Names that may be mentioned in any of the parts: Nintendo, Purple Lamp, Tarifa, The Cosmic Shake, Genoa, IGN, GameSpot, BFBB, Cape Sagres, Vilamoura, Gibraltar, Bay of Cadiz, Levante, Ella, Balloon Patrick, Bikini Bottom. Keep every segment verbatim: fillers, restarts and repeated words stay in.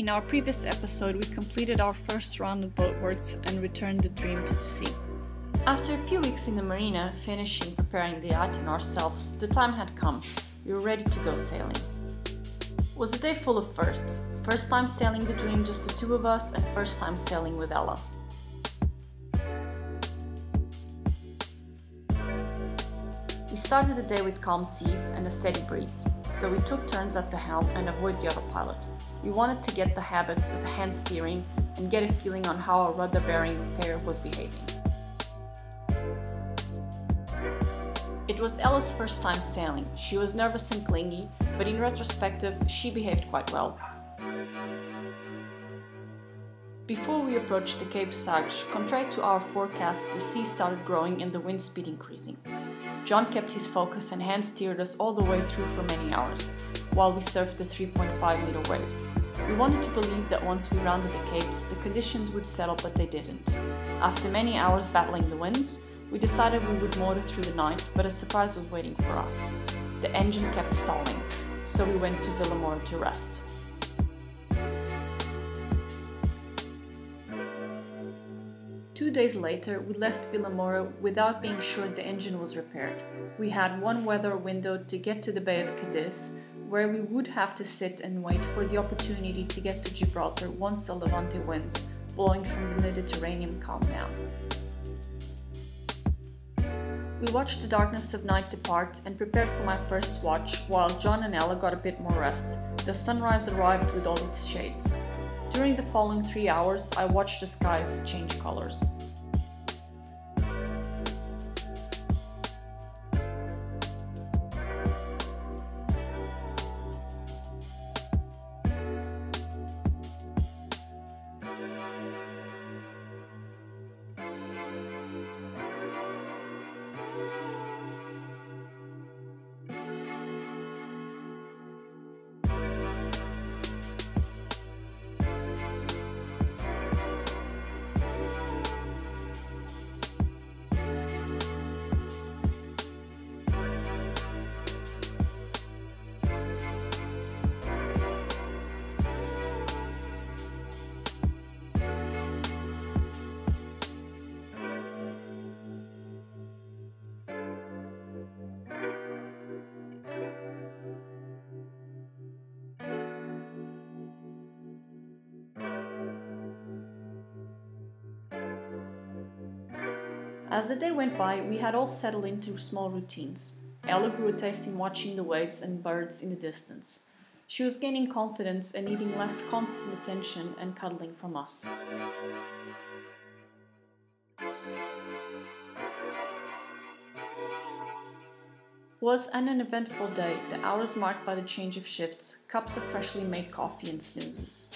In our previous episode, we completed our first round of boatworks and returned the dream to the sea. After a few weeks in the marina, finishing preparing the yacht and ourselves, the time had come. We were ready to go sailing. It was a day full of firsts. First time sailing the dream, just the two of us, and first time sailing with Ella. We started the day with calm seas and a steady breeze, so we took turns at the helm and avoid the autopilot. We wanted to get the habit of hand steering and get a feeling on how our rudder bearing pair was behaving. It was Ella's first time sailing. She was nervous and clingy, but in retrospective, she behaved quite well. Before we approached the Cape Sagres, contrary to our forecast, the sea started growing and the wind speed increasing. John kept his focus and hand-steered us all the way through for many hours, while we surfed the three point five meter waves. We wanted to believe that once we rounded the capes, the conditions would settle, but they didn't. After many hours battling the winds, we decided we would motor through the night, but a surprise was waiting for us. The engine kept stalling, so we went to Vilamoura to rest. Two days later, we left Vilamoura without being sure the engine was repaired. We had one weather window to get to the Bay of Cadiz, where we would have to sit and wait for the opportunity to get to Gibraltar once the Levante winds blowing from the Mediterranean calmed down. We watched the darkness of night depart and prepared for my first watch, while John and Ella got a bit more rest. The sunrise arrived with all its shades. During the following three hours, I watched the skies change colors. As the day went by, we had all settled into small routines. Ella grew a taste in watching the waves and birds in the distance. She was gaining confidence and needing less constant attention and cuddling from us. It was an uneventful day, the hours marked by the change of shifts, cups of freshly made coffee and snoozes.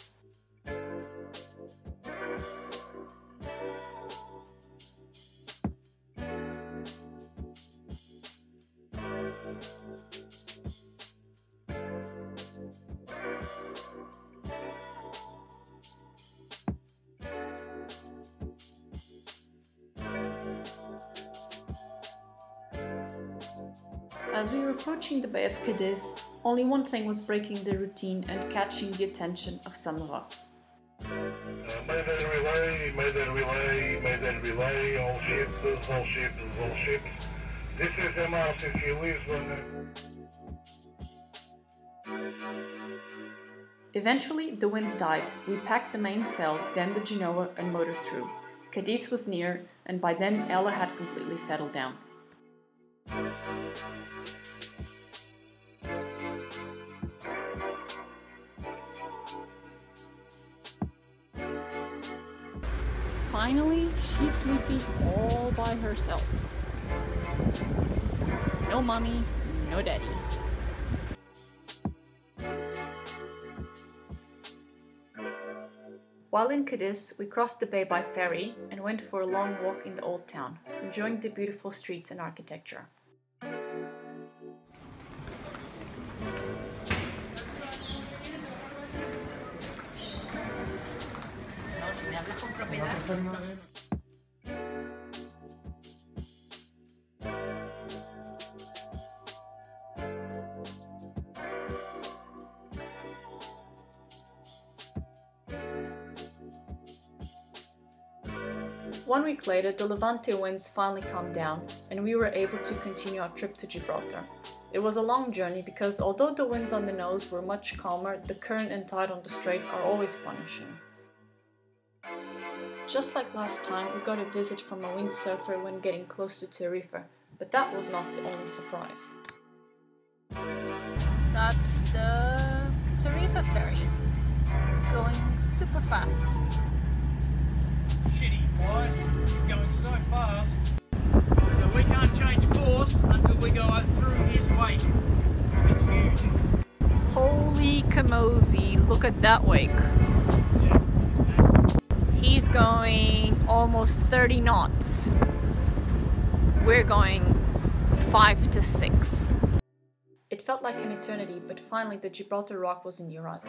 As we were approaching the Bay of Cadiz, only one thing was breaking the routine and catching the attention of some of us. Mayday relay, mayday relay, mayday relay, all ships, all ships, all ships. This is M R if you leave one. Eventually, the winds died. We packed the mainsail, then the Genoa, and motored through. Cadiz was near, and by then Ella had completely settled down. Finally, she's sleeping all by herself. No mommy, no daddy. While in Cadiz, we crossed the bay by ferry and went for a long walk in the old town, enjoying the beautiful streets and architecture. one week later, the Levante winds finally calmed down and we were able to continue our trip to Gibraltar. It was a long journey because although the winds on the nose were much calmer, the current and tide on the strait are always punishing. Just like last time, we got a visit from a windsurfer when getting close to Tarifa, but that was not the only surprise. That's the Tarifa ferry, going super fast. Shitty boys, it's going so fast. So we can't change course until we go out through his wake, because it's huge. Holy camozy, look at that wake. Yeah, it's massive. He's going almost thirty knots. We're going five to six. It felt like an eternity, but finally the Gibraltar rock was in your eyes.